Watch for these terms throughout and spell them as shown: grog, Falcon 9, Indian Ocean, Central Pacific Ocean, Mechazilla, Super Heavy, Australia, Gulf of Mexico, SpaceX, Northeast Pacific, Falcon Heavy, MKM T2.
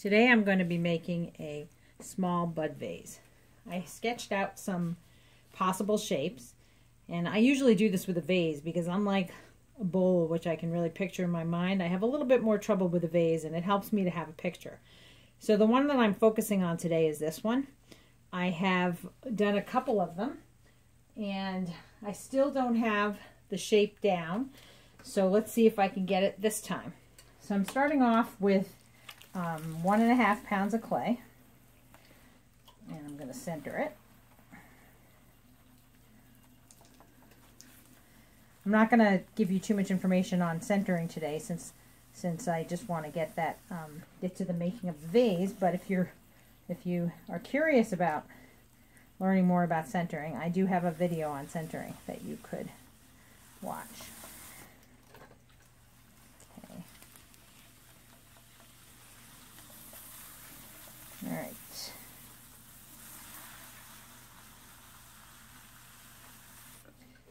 Today I'm going to be making a small bud vase. I sketched out some possible shapes, and I usually do this with a vase because unlike a bowl, which I can really picture in my mind, I have a little bit more trouble with a vase, and it helps me to have a picture. So the one that I'm focusing on today is this one. I have done a couple of them, and I still don't have the shape down, so let's see if I can get it this time. So I'm starting off with 1.5 pounds of clay, and I'm going to center it. I'm not going to give you too much information on centering today since I just want to get to the making of the vase, but if you are curious about learning more about centering, I do have a video on centering that you could watch. Okay. All right.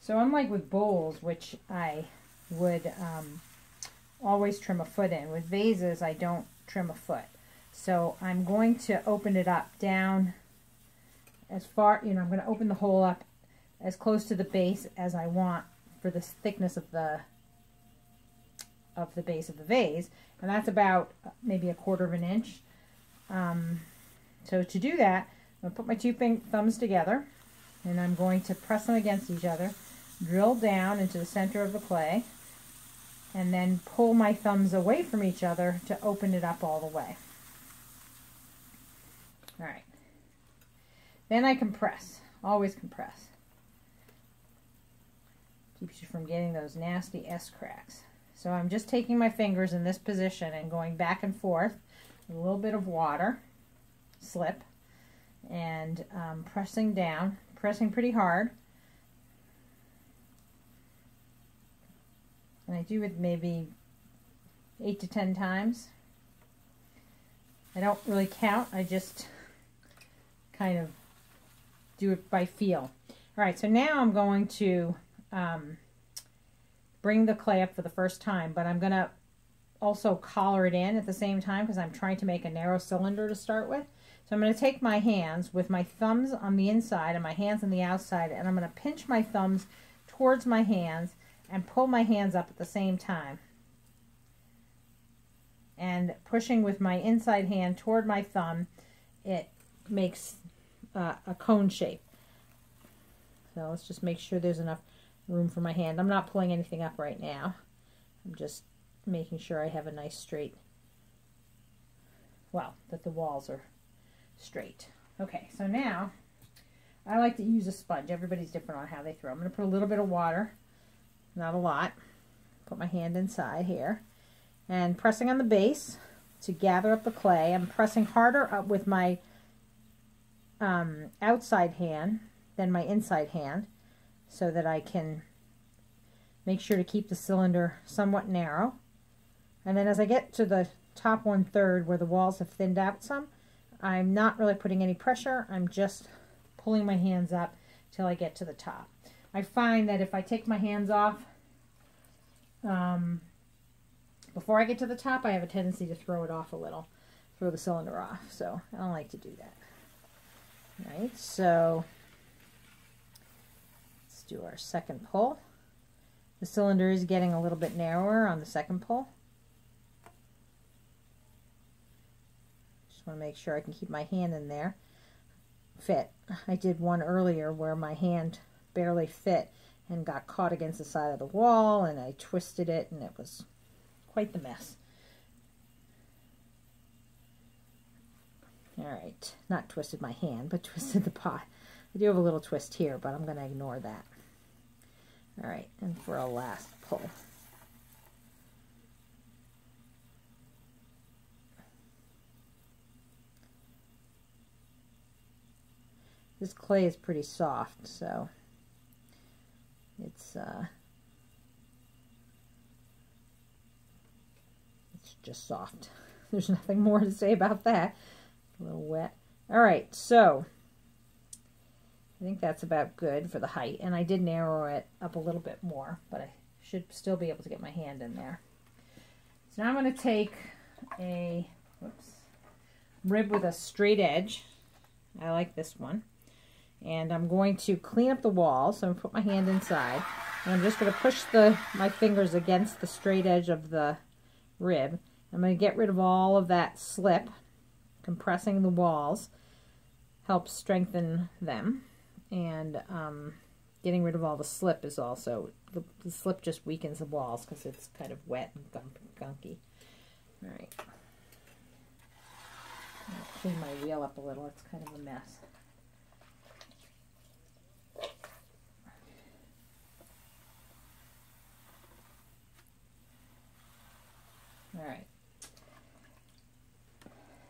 So unlike with bowls, which I would always trim a foot in, with vases I don't trim a foot. So I'm going to open it up down as far, you know, I'm going to open the hole up as close to the base as I want for the thickness of the base of the vase, and that's about maybe 1/4 inch. So to do that, I'm going to put my two thumbs together, and I'm going to press them against each other, drill down into the center of the clay, and then pull my thumbs away from each other to open it up all the way. All right. Then I compress. Always compress. Keeps you from getting those nasty S cracks. So I'm just taking my fingers in this position and going back and forth. A little bit of water slip, and pressing down, pressing pretty hard. And I do it maybe 8 to 10 times. I don't really count. I just kind of do it by feel. All right, so now I'm going to bring the clay up for the first time, but I'm going to also collar it in at the same time because I'm trying to make a narrow cylinder to start with. So I'm going to take my hands with my thumbs on the inside and my hands on the outside, and I'm going to pinch my thumbs towards my hands and pull my hands up at the same time. And pushing with my inside hand toward my thumb, it makes a cone shape. So let's just make sure there's enough room for my hand. I'm not pulling anything up right now. I'm just making sure I have a nice straight, well, that the walls are straight. Okay, so now I like to use a sponge. Everybody's different on how they throw. I'm going to put a little bit of water, not a lot. Put my hand inside here and pressing on the base to gather up the clay. I'm pressing harder up with my outside hand than my inside hand so that I can make sure to keep the cylinder somewhat narrow. And then as I get to the top 1/3 where the walls have thinned out some, I'm not really putting any pressure. I'm just pulling my hands up till I get to the top. I find that if I take my hands off before I get to the top, I have a tendency to throw it off a little, throw the cylinder off, so I don't like to do that. All right, so let's do our second pull. The cylinder is getting a little bit narrower on the second pull. Just want to make sure I can keep my hand in there. Fit. I did one earlier where my hand barely fit and got caught against the side of the wall, and I twisted it, and it was quite the mess. All right, not twisted my hand, but twisted the pot. I do have a little twist here, but I'm going to ignore that. All right, and for a last pull. This clay is pretty soft, so it's just soft. There's nothing more to say about that. A little wet. All right, so I think that's about good for the height, and I did narrow it up a little bit more, but I should still be able to get my hand in there. So now I'm going to take a, whoops, rib with a straight edge. I like this one. And I'm going to clean up the wall, so I'm going to put my hand inside. And I'm just going to push my fingers against the straight edge of the rib. I'm going to get rid of all of that slip. Compressing the walls helps strengthen them. And getting rid of all the slip is also, the slip just weakens the walls because it's kind of wet and gunky. All right. I'm going to clean my wheel up a little. It's kind of a mess. All right,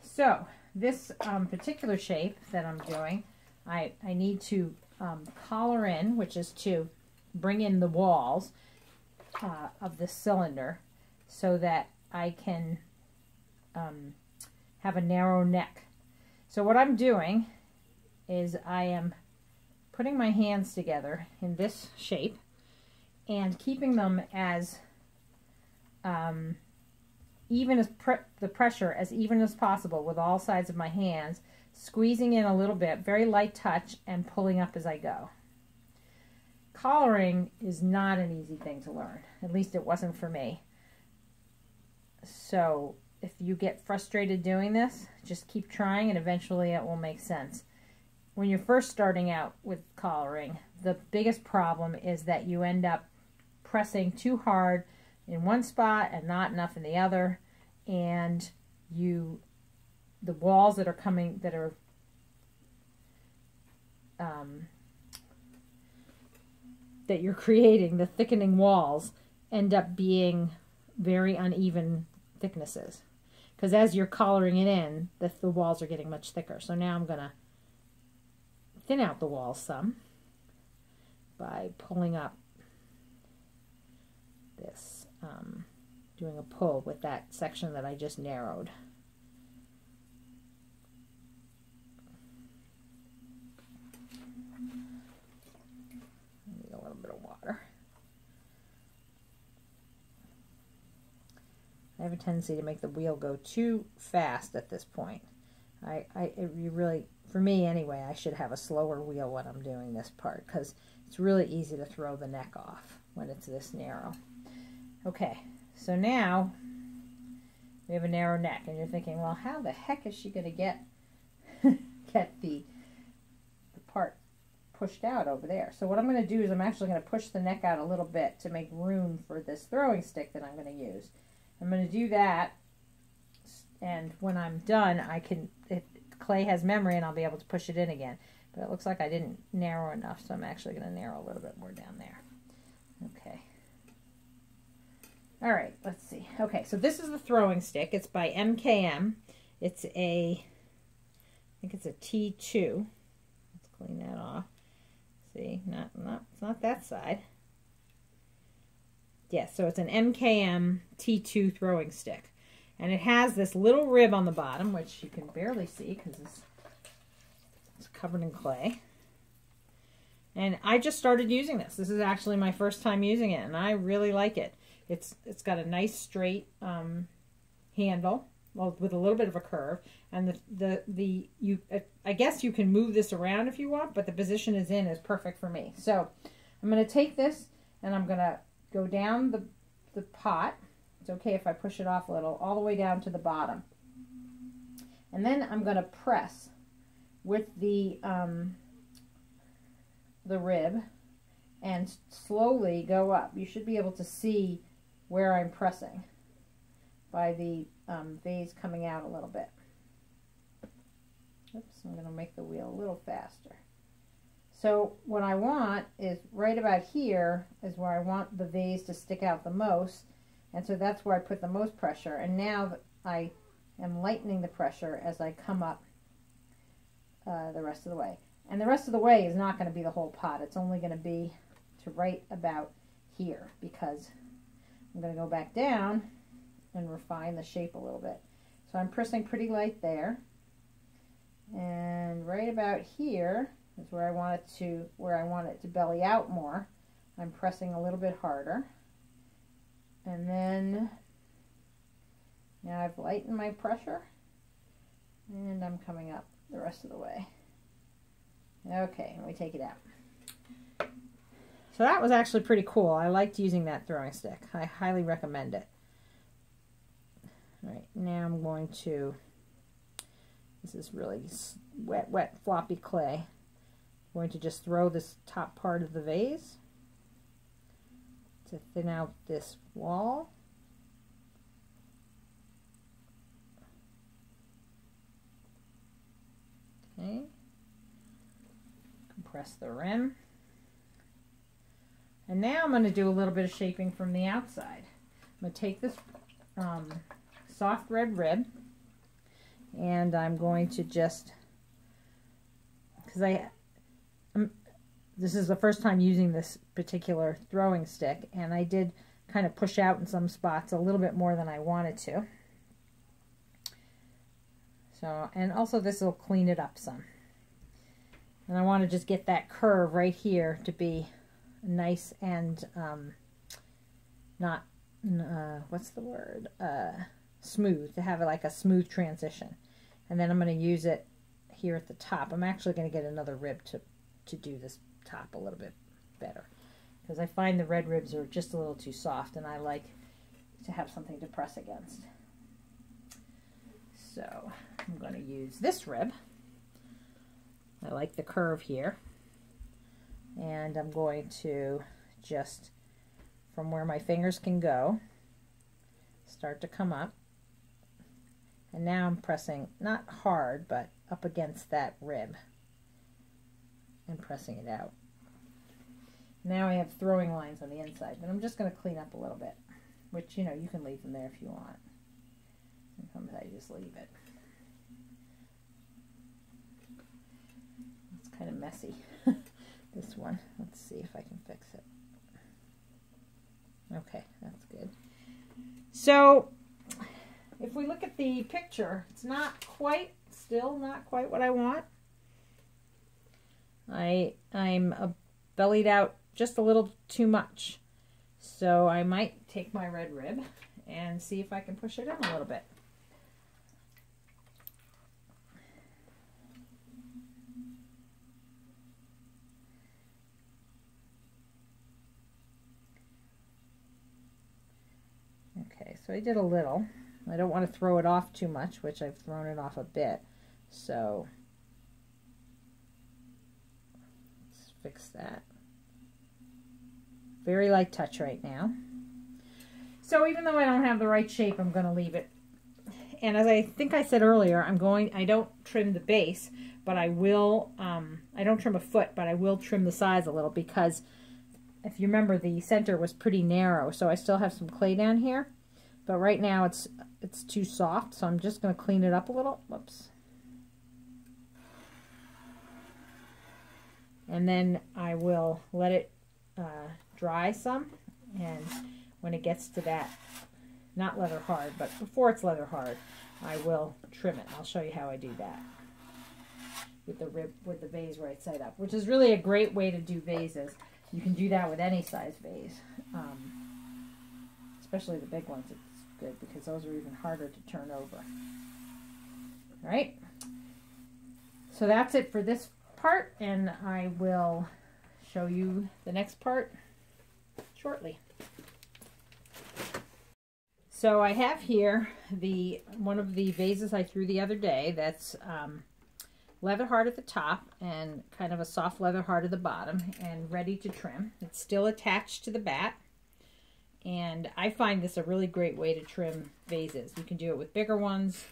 so this particular shape that I'm doing, I need to collar in, which is to bring in the walls of the cylinder so that I can have a narrow neck. So what I'm doing is I am putting my hands together in this shape and keeping them as even as the pressure as even as possible with all sides of my hands, squeezing in a little bit, very light touch, and pulling up as I go. Collaring is not an easy thing to learn. At least it wasn't for me. So if you get frustrated doing this, just keep trying and eventually it will make sense. When you're first starting out with collaring, the biggest problem is that you end up pressing too hard in one spot and not enough in the other, and the walls that are coming, that are that you're creating, the thickening walls end up being very uneven thicknesses, because as you're collaring it in, the walls are getting much thicker. So now I'm gonna thin out the walls some by pulling up this. Doing a pull with that section that I just narrowed. I need a little bit of water. I have a tendency to make the wheel go too fast at this point. You really, for me anyway, I should have a slower wheel when I'm doing this part, because it's really easy to throw the neck off when it's this narrow. Okay, so now we have a narrow neck, and you're thinking, well, how the heck is she going to get the part pushed out over there? So what I'm going to do is I'm actually going to push the neck out a little bit to make room for this throwing stick that I'm going to use. I'm going to do that, and when I'm done, clay has memory, and I'll be able to push it in again. But it looks like I didn't narrow enough, so I'm actually going to narrow a little bit more down there. Okay. All right, let's see. Okay, so this is the throwing stick. It's by MKM. It's I think it's a T2. Let's clean that off. See, it's not that side. Yes, so it's an MKM T2 throwing stick. And it has this little rib on the bottom, which you can barely see because it's covered in clay. And I just started using this. This is actually my first time using it, and I really like it. It's got a nice straight handle, well, with a little bit of a curve, and I guess you can move this around if you want, but the position it's in is perfect for me. So I'm going to take this and I'm going to go down the pot. It's okay if I push it off a little, all the way down to the bottom, and then I'm going to press with the rib and slowly go up. You should be able to see where I'm pressing by the vase coming out a little bit. Oops, I'm going to make the wheel a little faster. So what I want is right about here is where I want the vase to stick out the most, and so that's where I put the most pressure, and now I am lightening the pressure as I come up the rest of the way. And the rest of the way is not going to be the whole pot. It's only going to be to right about here, because I'm going to go back down and refine the shape a little bit. So I'm pressing pretty light there, and right about here is where I want it to belly out more. I'm pressing a little bit harder, and then now I've lightened my pressure, and I'm coming up the rest of the way. Okay, and we take it out. So that was actually pretty cool. I liked using that throwing stick. I highly recommend it. All right, now I'm going to, this is really wet, wet, floppy clay. I'm going to just throw this top part of the vase to thin out this wall. Okay. Compress the rim. And now I'm going to do a little bit of shaping from the outside. I'm going to take this soft red rib, and I'm going to just, because this is the first time using this particular throwing stick, and I did kind of push out in some spots a little bit more than I wanted to. So, and also this will clean it up some. And I want to just get that curve right here to be nice and not, what's the word? Smooth, to have it like a smooth transition. And then I'm going to use it here at the top. I'm actually going to get another rib to do this top a little bit better, because I find the red ribs are just a little too soft, and I like to have something to press against. So I'm going to use this rib. I like the curve here, and I'm going to just, from where my fingers can go, start to come up, and now I'm pressing, not hard, but up against that rib and pressing it out. Now I have throwing lines on the inside, but I'm just going to clean up a little bit, which, you know, you can leave them there if you want. Sometimes I just leave it. It's kind of messy, this one. Let's see if I can fix it. Okay, that's good. So if we look at the picture, it's not quite, still not quite what I want. I'm bellied out just a little too much. So I might take my red rib and see if I can push it in a little bit. Okay, so I did a little. I don't want to throw it off too much, which I've thrown it off a bit. So fix that. Very light touch right now. So even though I don't have the right shape, I'm going to leave it. And as I think I said earlier, I don't trim the base, but I will, I don't trim a foot, but I will trim the sides a little, because if you remember, the center was pretty narrow, so I still have some clay down here, but right now it's too soft, so I'm just going to clean it up a little. Whoops. And then I will let it dry some, and when it gets to that, not leather hard, but before it's leather hard, I will trim it. I'll show you how I do that with the rib, with the vase right side up, which is really a great way to do vases. You can do that with any size vase, especially the big ones. It's good because those are even harder to turn over. All right, so that's it for this part, and I will show you the next part shortly. So I have here the one of the vases I threw the other day that's leather hard at the top and kind of a soft leather hard at the bottom and ready to trim. It's still attached to the bat, and I find this a really great way to trim vases. You can do it with bigger ones,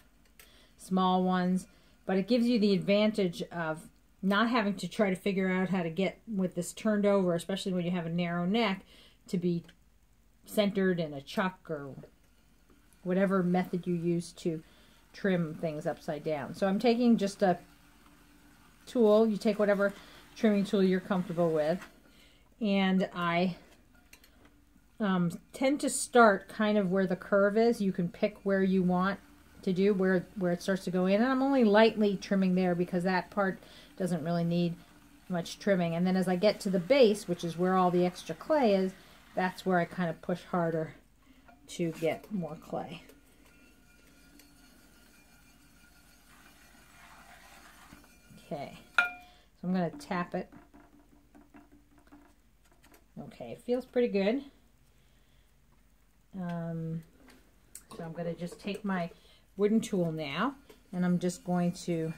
small ones, but it gives you the advantage of not having to try to figure out how to get with this turned over, especially when you have a narrow neck, to be centered in a chuck or whatever method you use to trim things upside down. So I'm taking just a tool. You take whatever trimming tool you're comfortable with, and I tend to start kind of where the curve is. You can pick where you want to do, where it starts to go in, and I'm only lightly trimming there because that part doesn't really need much trimming. And then as I get to the base, which is where all the extra clay is, that's where I kind of push harder to get more clay. Okay, so I'm going to tap it. Okay, it feels pretty good. So I'm going to just take my wooden tool now, and I'm just going to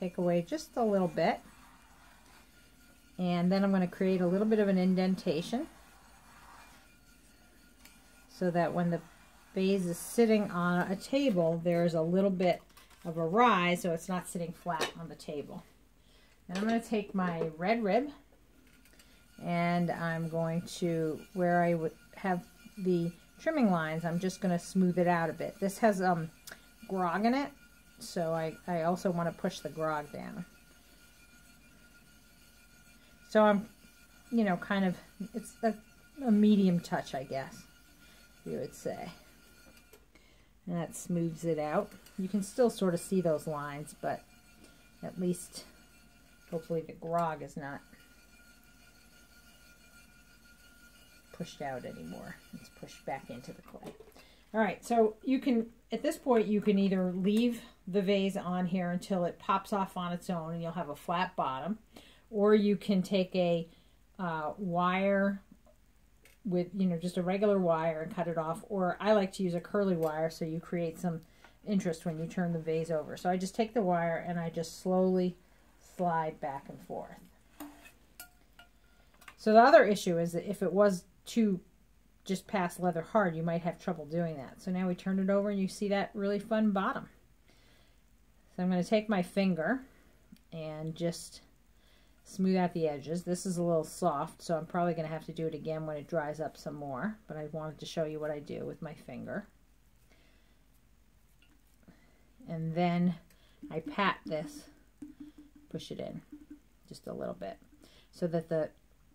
take away just a little bit. And then I'm going to create a little bit of an indentation so that when the vase is sitting on a table, there's a little bit of a rise so it's not sitting flat on the table. And I'm going to take my red rib, and I'm going to, where I would have the trimming lines, I'm just going to smooth it out a bit. This has grog in it, so I also want to push the grog down. So I'm, you know, kind of, it's a medium touch, I guess you would say. And that smooths it out. You can still sort of see those lines, but at least hopefully the grog is not pushed out anymore. It's pushed back into the clay. All right, so you can, at this point, you can either leave the vase on here until it pops off on its own and you'll have a flat bottom, or you can take a wire with, you know, just a regular wire and cut it off, or I like to use a curly wire so you create some interest when you turn the vase over. So I just take the wire and I just slowly slide back and forth. So the other issue is that if it was too just past leather hard, you might have trouble doing that. So now we turn it over and you see that really fun bottom. So I'm going to take my finger and just smooth out the edges. This is a little soft, so I'm probably going to have to do it again when it dries up some more, but I wanted to show you what I do with my finger. And then I pat this, push it in just a little bit so that the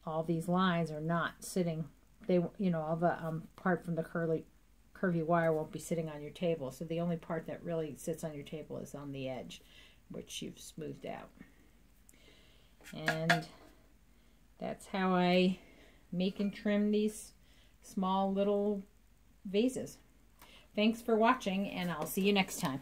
all these lines are not sitting, they, you know, all the part from the curvy wire won't be sitting on your table. So the only part that really sits on your table is on the edge, which you've smoothed out. And that's how I make and trim these small little vases. Thanks for watching, and I'll see you next time.